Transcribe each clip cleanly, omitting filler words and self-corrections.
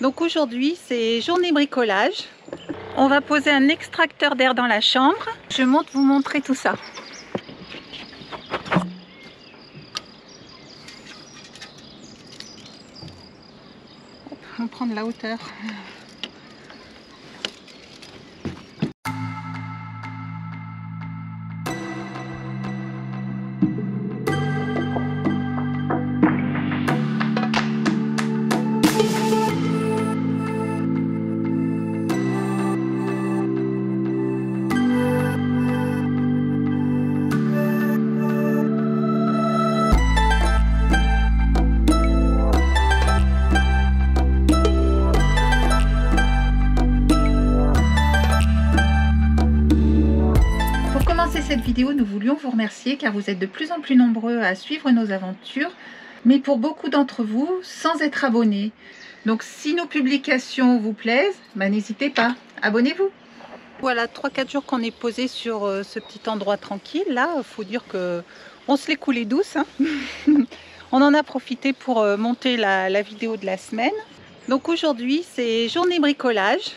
Donc aujourd'hui c'est journée bricolage. On va poser un extracteur d'air dans la chambre. Je monte vous montrer tout ça. Hop, on prend de la hauteur. Cette vidéo, nous voulions vous remercier car vous êtes de plus en plus nombreux à suivre nos aventures, mais pour beaucoup d'entre vous sans être abonnés. Donc si nos publications vous plaisent, n'hésitez pas, abonnez-vous. Voilà 3-4 jours qu'on est posé sur ce petit endroit tranquille là. Faut dire que on se l'est coulé douce, hein. On en a profité pour monter la vidéo de la semaine. Donc aujourd'hui c'est journée bricolage.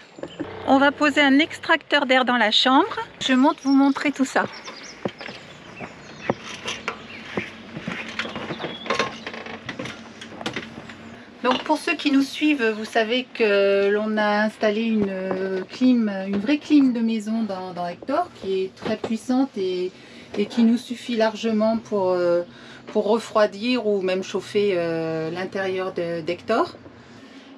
On va poser un extracteur d'air dans la chambre. Je monte vous montrer tout ça. Donc pour ceux qui nous suivent, vous savez que l'on a installé une clim, une vraie clim de maison dans Hector, qui est très puissante et qui nous suffit largement pour refroidir ou même chauffer l'intérieur d'Hector.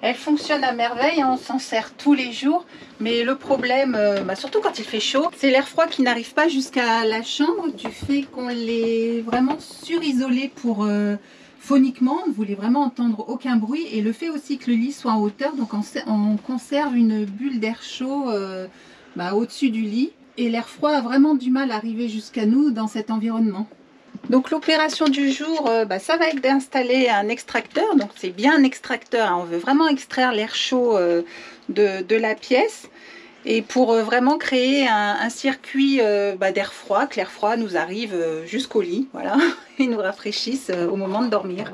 Elle fonctionne à merveille, hein, on s'en sert tous les jours, mais le problème, surtout quand il fait chaud, c'est l'air froid qui n'arrive pas jusqu'à la chambre du fait qu'on l'est vraiment surisolé pour phoniquement, on ne voulait vraiment entendre aucun bruit, et le fait aussi que le lit soit en hauteur, donc on conserve une bulle d'air chaud au-dessus du lit, et l'air froid a vraiment du mal à arriver jusqu'à nous dans cet environnement. Donc l'opération du jour, ça va être d'installer un extracteur. Donc c'est bien un extracteur, hein. On veut vraiment extraire l'air chaud de la pièce et pour vraiment créer un circuit d'air froid, que l'air froid nous arrive jusqu'au lit, voilà, et nous rafraîchisse au moment de dormir.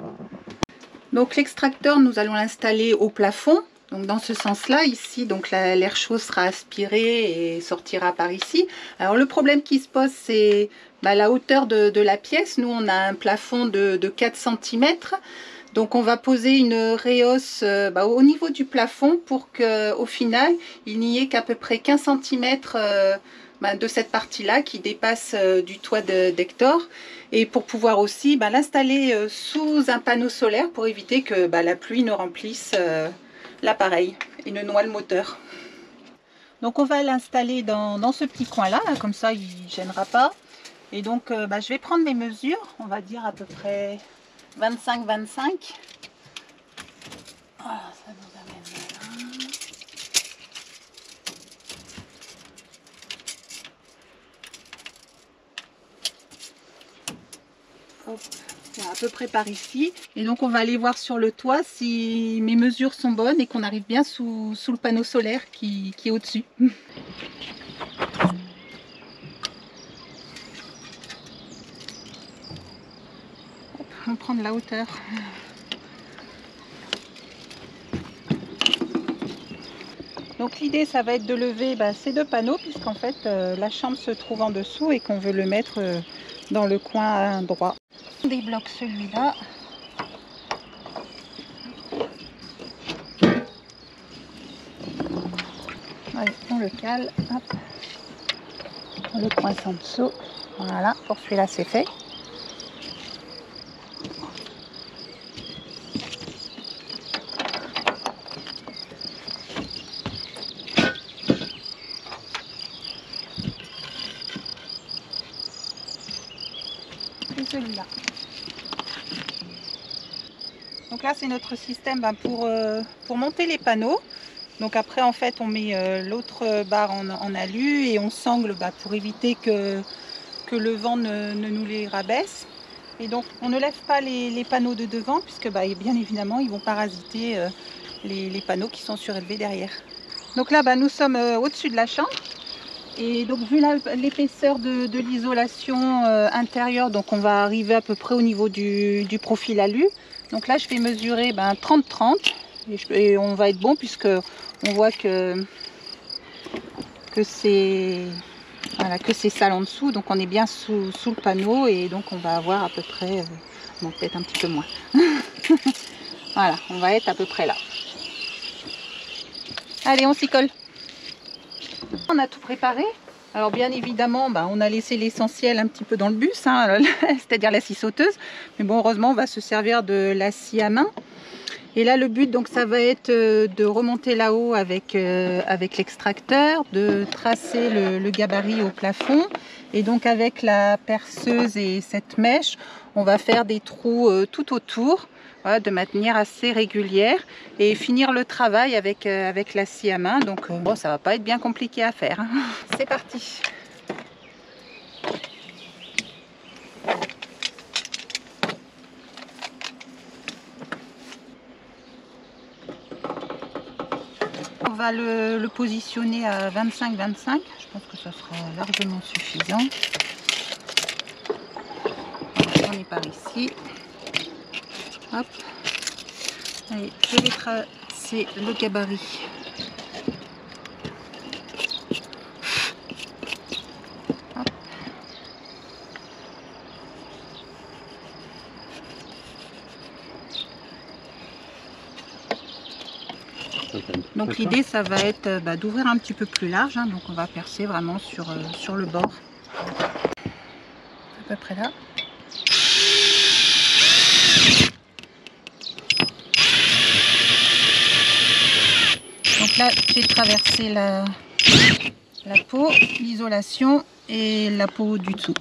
Donc l'extracteur, nous allons l'installer au plafond. Donc dans ce sens-là, ici, donc l'air chaud sera aspiré et sortira par ici. Alors le problème qui se pose, c'est la hauteur de la pièce. Nous, on a un plafond de 4 cm. Donc on va poser une réhausse au niveau du plafond pour qu'au final, il n'y ait qu'à peu près 15 cm de cette partie-là qui dépasse du toit d'Hector. Et pour pouvoir aussi l'installer sous un panneau solaire pour éviter que la pluie ne remplisse l'appareil et ne noie le moteur. Donc on va l'installer dans ce petit coin là, comme ça il ne gênera pas. Et donc je vais prendre mes mesures, on va dire à peu près 25-25. Voilà, ça nous amène là. Hop. À peu près par ici, et donc on va aller voir sur le toit si mes mesures sont bonnes et qu'on arrive bien sous le panneau solaire qui est au-dessus. On prend de la hauteur. Donc l'idée, ça va être de lever ces deux panneaux, puisqu'en fait la chambre se trouve en dessous et qu'on veut le mettre dans le coin droit. On débloque celui-là. Ouais, on le cale, hop. On le coince en dessous. Voilà, pour celui-là c'est fait. Et celui-là. Donc là c'est notre système pour monter les panneaux. Donc après en fait on met l'autre barre en alu et on sangle pour éviter que le vent ne nous les rabaisse. Et donc on ne lève pas les panneaux de devant puisque et bien évidemment ils vont parasiter les panneaux qui sont surélevés derrière. Donc là nous sommes au-dessus de la chambre. Et donc vu l'épaisseur de l'isolation intérieure, donc on va arriver à peu près au niveau du profil alu. Donc là je vais mesurer 30-30 Et on va être bon puisque on voit que c'est voilà, que c'est sale en dessous, donc on est bien sous le panneau et donc on va avoir à peu près, bon, peut-être un petit peu moins. Voilà, on va être à peu près là. Allez, on s'y colle. On a tout préparé. Alors bien évidemment, bah, on a laissé l'essentiel un petit peu dans le bus, hein, c'est-à-dire la scie sauteuse. Mais bon, heureusement, on va se servir de la scie à main. Et là, le but, donc, ça va être de remonter là-haut avec l'extracteur, de tracer le gabarit au plafond. Et donc, avec la perceuse et cette mèche, on va faire des trous tout autour, voilà, de manière assez régulière. Et finir le travail avec la scie à main. Donc, bon, ça va pas être bien compliqué à faire, hein. C'est parti! On va le positionner à 25-25, je pense que ça sera largement suffisant. On est par ici. Hop. Allez, je vais tracer le gabarit. Hop. Donc l'idée, ça va être bah, d'ouvrir un petit peu plus large, hein, donc on va percer vraiment sur le bord, à peu près là. Donc là, j'ai traversé la peau, l'isolation et la peau du dessous.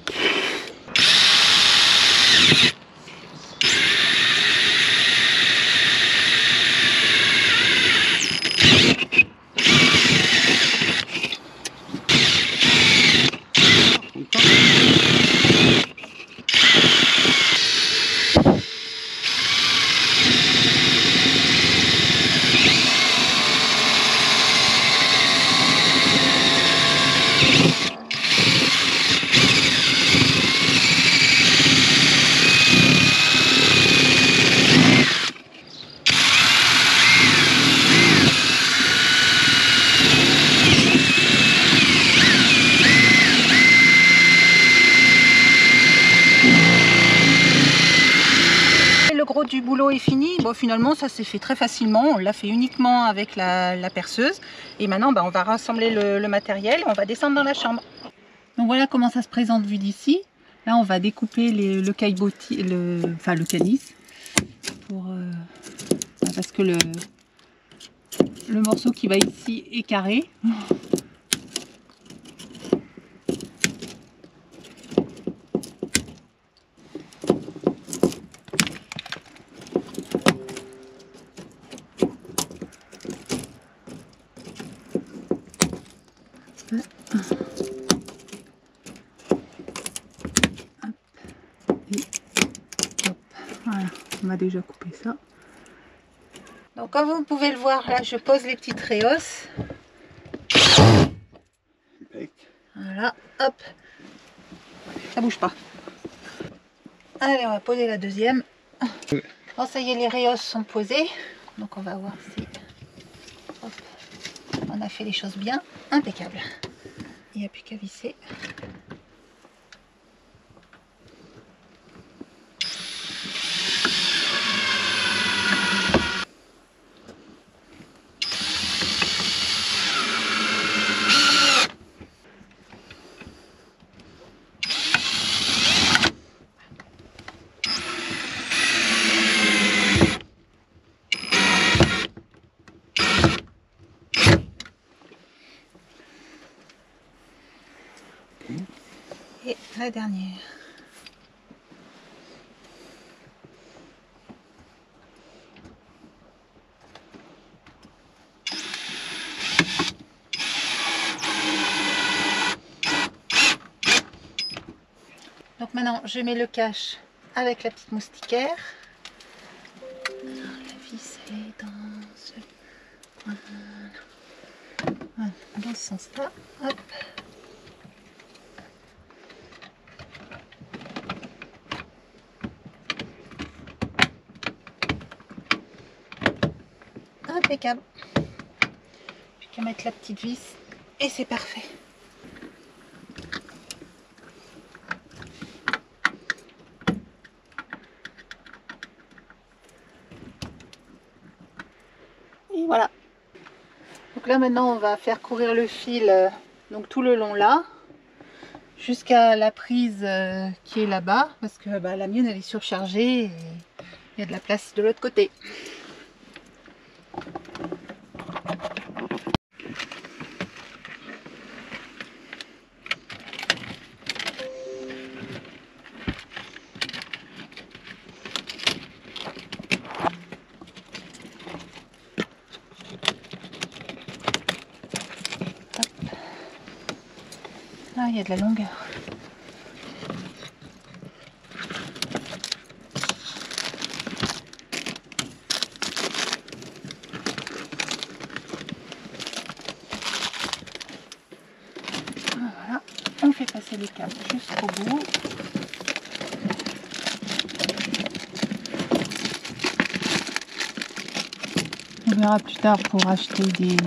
Du boulot est fini. Bon, finalement, ça s'est fait très facilement. On l'a fait uniquement avec la perceuse. Et maintenant, bah, on va rassembler le matériel. On va descendre dans la chambre. Donc voilà comment ça se présente vu d'ici. Là, on va découper le caillebotis, le canice, pour parce que le morceau qui va ici est carré. On a déjà coupé ça. Donc comme vous pouvez le voir, là je pose les petites réhausses. Voilà, hop. Ça bouge pas. Allez, on va poser la deuxième. Bon, ça y est, les réhausses sont posées. Donc on va voir si hop, on a fait les choses bien. Impeccable. Il n'y a plus qu'à visser. Et la dernière. Donc maintenant, je mets le cache avec la petite moustiquaire. Alors, la vis, elle est dans ce... Voilà. Dans ce sens-là. Hop. impeccable. J'ai qu'à mettre la petite vis et c'est parfait. Et voilà. Donc là maintenant on va faire courir le fil donc tout le long là jusqu'à la prise qui est là-bas, parce que bah, la mienne elle est surchargée et il y a de la place de l'autre côté. Ah, il y a de la longueur. Voilà, on fait passer les câbles jusqu'au bout. On verra plus tard pour acheter des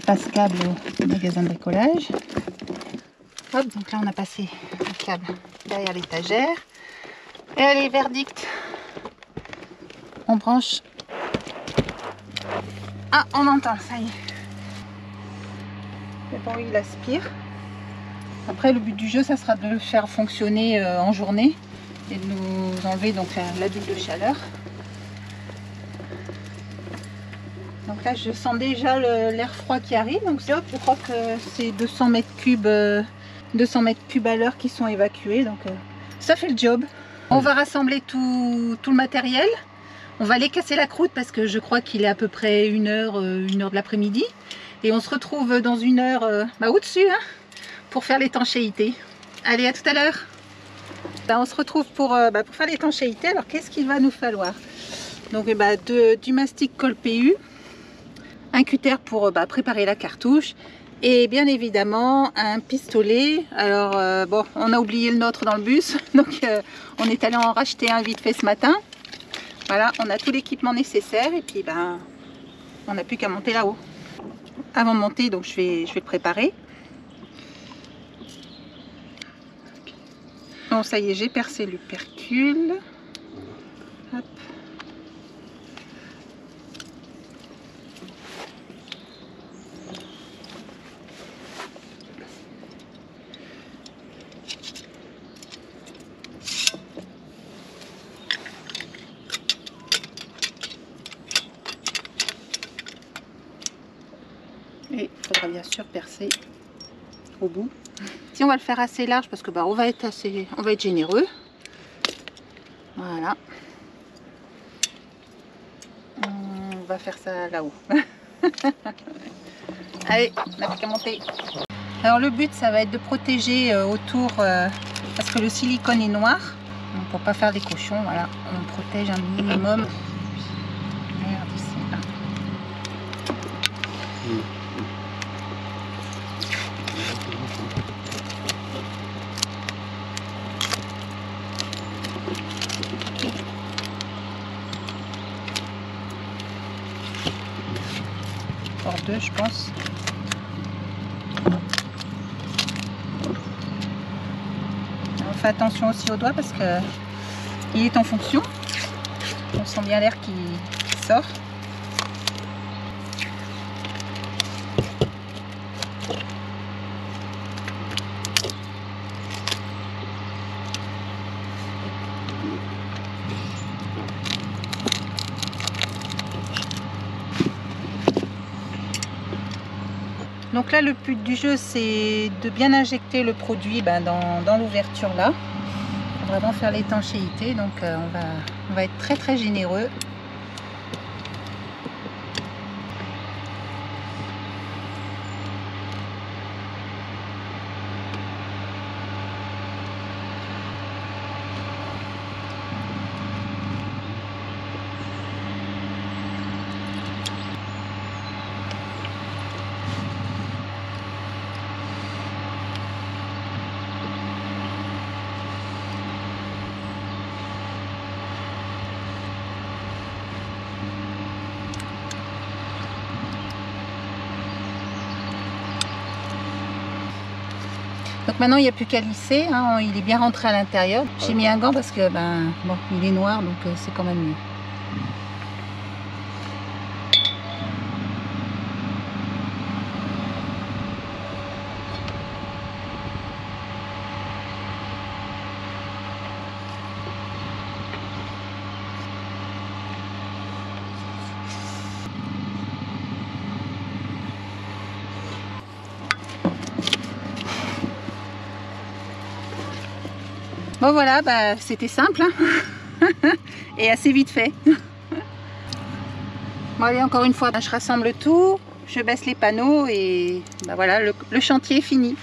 passe-câbles au magasin de bricolage. Hop, donc là on a passé le câble derrière l'étagère et allez, verdict, on branche. Ah, on entend, ça y est, le bruit, il aspire. Après le but du jeu, ça sera de le faire fonctionner en journée et de nous enlever donc la bulle de chaleur. Donc là je sens déjà l'air froid qui arrive, donc hop, je crois que c'est 200 mètres cubes à l'heure qui sont évacués, donc ça fait le job. On va rassembler tout le matériel, on va aller casser la croûte parce que je crois qu'il est à peu près une heure de l'après-midi, et on se retrouve dans une heure au-dessus hein, pour faire l'étanchéité. Allez, à tout à l'heure. Bah, on se retrouve pour faire l'étanchéité. Alors qu'est-ce qu'il va nous falloir? Donc du mastic colle PU, un cutter pour préparer la cartouche, et bien évidemment un pistolet. Alors bon, on a oublié le nôtre dans le bus, donc on est allé en racheter un vite fait ce matin. Voilà, on a tout l'équipement nécessaire et puis on n'a plus qu'à monter là-haut. Avant de monter, donc je vais le préparer. Bon, ça y est, j'ai percé le percule. Hop. Et il faudra bien sûr percer au bout. Si on va le faire assez large parce que on va être généreux. Voilà. On va faire ça là-haut. Allez, on n'a plus qu'à monter. Alors le but, ça va être de protéger autour, parce que le silicone est noir. Donc pour pas faire des cochons, voilà, on protège un minimum. Merde, c'est là. Deux, je pense. On fait attention aussi aux doigts parce que il est en fonction. On sent bien l'air qui sort. Donc là, le but du jeu, c'est de bien injecter le produit dans l'ouverture là, pour vraiment faire l'étanchéité. Donc on va être très très généreux. Donc maintenant il n'y a plus qu'à lisser, hein, il est bien rentré à l'intérieur. J'ai mis un gant parce que ben bon, il est noir, donc c'est quand même mieux. Bon voilà, bah, c'était simple hein et assez vite fait. Bon allez, encore une fois, je rassemble tout, je baisse les panneaux et bah, voilà, le chantier est fini.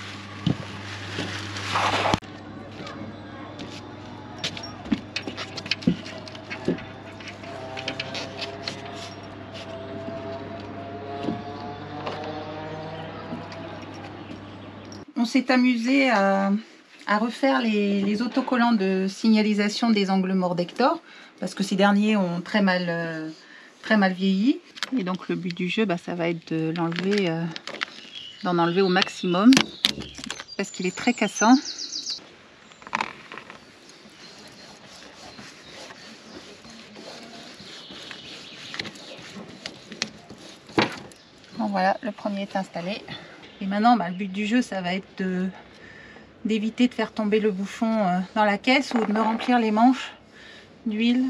On s'est amusé à refaire les autocollants de signalisation des angles morts d'Hector parce que ces derniers ont très mal vieilli, et donc le but du jeu bah, ça va être de l'enlever, d'en enlever au maximum parce qu'il est très cassant. Bon voilà, le premier est installé et maintenant bah, le but du jeu ça va être d'éviter de faire tomber le bouchon dans la caisse ou de me remplir les manches d'huile.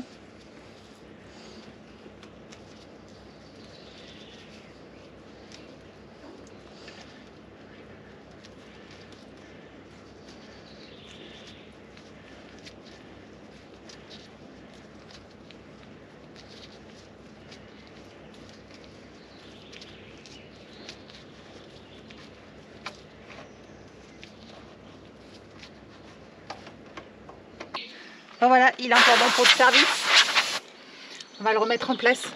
Voilà, il est encore dans le pot de service. On va le remettre en place.